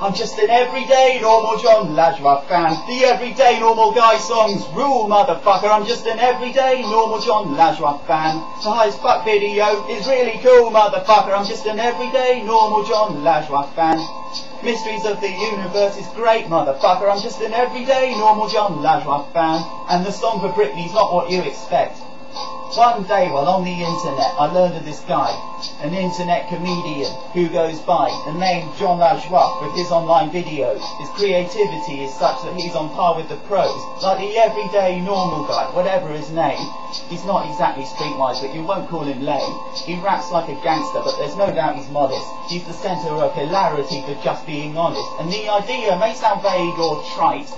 I'm just an everyday normal Jon Lajoie fan. The Everyday Normal Guy songs rule, motherfucker. I'm just an everyday normal Jon Lajoie fan. The High as f**k video is really cool, motherfucker. I'm just an everyday normal Jon Lajoie fan. Mysteries of the Universe is great, motherfucker. I'm just an everyday normal Jon Lajoie fan. And the song for Britney's not what you expect. One day while on the internet I learned of this guy, an internet comedian who goes by the name Jon Lajoie with his online videos. His creativity is such that he's on par with the pros, like the everyday normal guy, whatever his name. He's not exactly streetwise, but you won't call him lame. He raps like a gangster, but there's no doubt he's modest. He's the centre of hilarity for just being honest. And the idea may sound vague or trite,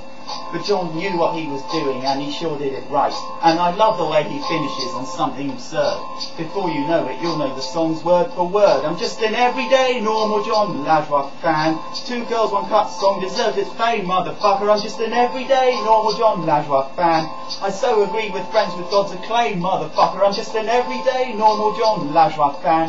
but Jon knew what he was doing and he sure did it right. And I love the way he finishes on something absurd. Before you know it, you'll know the song's word for word. I'm just an everyday normal Jon Lajoie fan. 2 Girls 1 Cup song deserves its fame, motherfucker. I'm just an everyday normal Jon Lajoie fan. I so agree with Friends with God's acclaim, motherfucker. I'm just an everyday normal Jon Lajoie fan.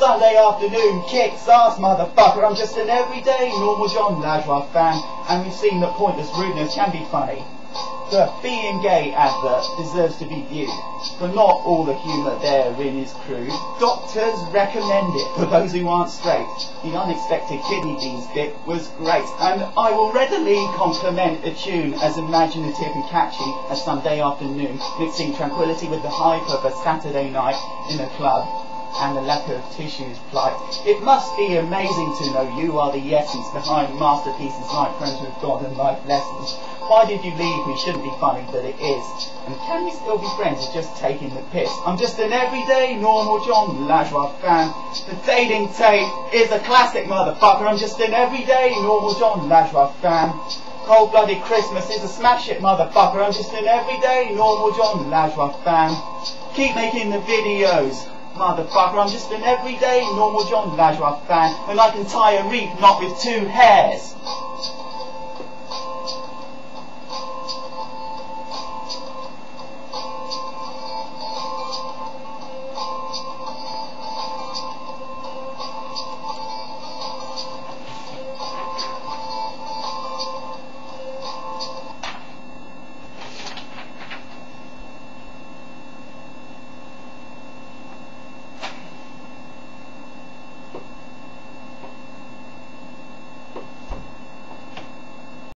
Sunday Afternoon kicks ass, motherfucker. I'm just an everyday normal Jon Lajoie fan. And we've seen that pointless rudeness can be funny. The Being Gay advert deserves to be viewed, but not all the humour therein is crude. Doctors recommend it for those who aren't straight. The unexpected kidney beans bit was great, and I will readily compliment a tune as imaginative and catchy as Sunday Afternoon, mixing tranquility with the hype of a Saturday night in a club and the lack of tissues plight. It must be amazing to know you are the essence behind masterpieces like Friends with God and Life Lessons. Why Did You Leave Me shouldn't be funny, but it is. And can we still be friends if just taking the piss? I'm just an everyday normal Jon Lajoie fan. The Dating Tape is a classic, motherfucker. I'm just an everyday normal Jon Lajoie fan. Cold-Blooded Christmas is a smash hit, motherfucker. I'm just an everyday normal Jon Lajoie fan. Keep making the videos, motherfucker. I'm just an everyday normal Jon Lajoie fan. And I can tie a wreath not with two hairs.